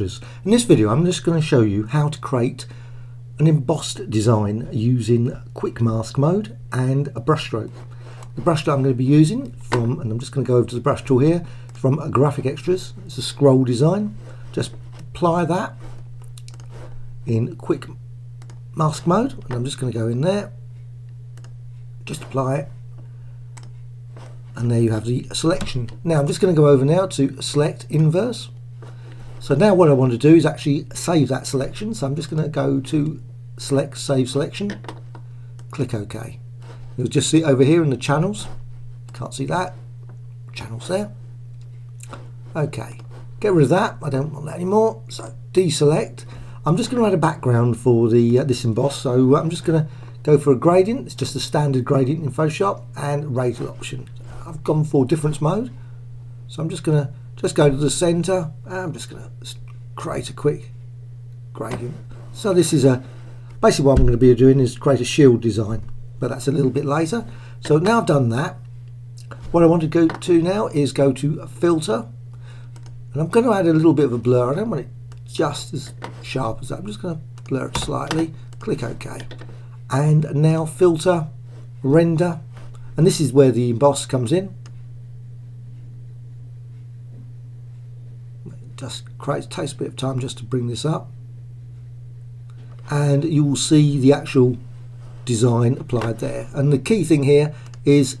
In this video I'm just going to show you how to create an embossed design using quick mask mode and a brush stroke. The brush that I'm going to be using from, and I'm just going to go over to the brush tool here, from Graphic Extras. It's a scroll design. Just apply that in quick mask mode, and I'm just going to go in there, just apply it, and there you have the selection. Now I'm just going to go over now to select inverse. So now what I want to do is actually save that selection. So I'm just going to go to select, save selection, click OK. You'll just see over here in the channels, can't see that, channels there. OK, get rid of that, I don't want that anymore. So deselect. I'm just going to add a background for the this emboss. So I'm just going to go for a gradient. It's just a standard gradient in Photoshop, and radial option. I've gone for difference mode. So I'm just going to go to the center, and I'm just going to create a quick gradient. So this is basically what I'm going to be doing is create a shield design, but that's a little bit later. So now I've done that, what I want to go to now is go to filter, and I'm going to add a little bit of a blur. I don't want it just as sharp as that. I'm just going to blur it slightly, click OK, and now filter, render, and this is where the emboss comes in. It takes a bit of time just to bring this up, and you will see the actual design applied there. And the key thing here is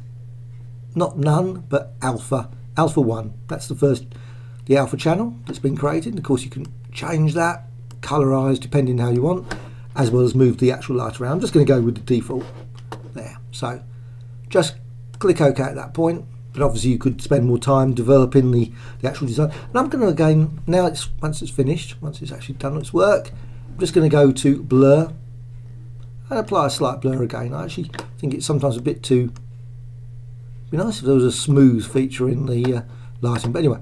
not none, but alpha 1. That's the alpha channel that's been created, and of course you can change that, colorize depending how you want, as well as move the actual light around. I'm just going to go with the default there, so just click OK at that point. But obviously you could spend more time developing the actual design. And I'm going to, again, now once it's finished, once it's actually done its work, I'm just going to go to blur and apply a slight blur again. I actually think it's sometimes a bit too, it'd be nice if there was a smooth feature in the lighting. But anyway,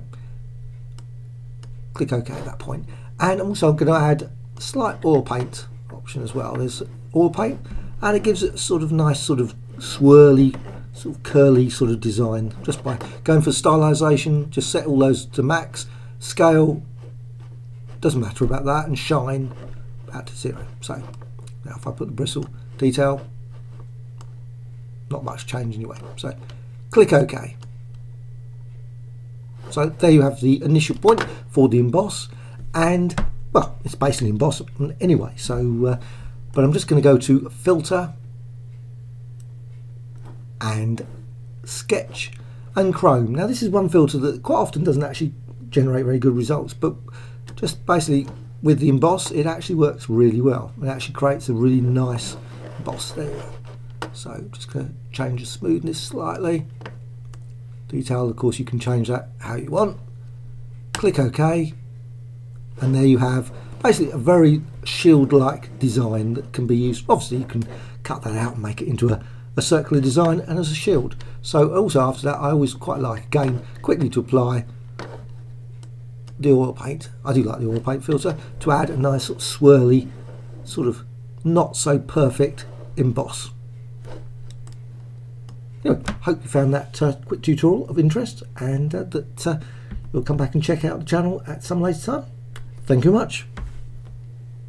click OK at that point. And also I'm going to add a slight oil paint option as well. There's oil paint, and it gives it sort of nice, sort of swirly, sort of curly sort of design, just by going for stylization. Just set all those to max, scale doesn't matter about that, and shine out to 0. So now if I put the bristle detail, not much change anyway, so click OK. So there you have the initial point for the emboss, and well, it's basically emboss anyway. So but I'm just going to go to filter and sketch and Chrome. Now this is one filter that quite often doesn't actually generate very good results, but just basically with the emboss it actually works really well. It actually creates a really nice emboss there. So just going to change the smoothness slightly, detail of course you can change that how you want, click OK, and there you have basically a very shield like design that can be used. Obviously you can cut that out and make it into a circular design and as a shield. So also after that I always quite like, again, quickly to apply the oil paint. I do like the oil paint filter to add a nice sort of swirly, sort of not so perfect emboss. Anyway, hope you found that quick tutorial of interest, and that you'll come back and check out the channel at some later time. Thank you much.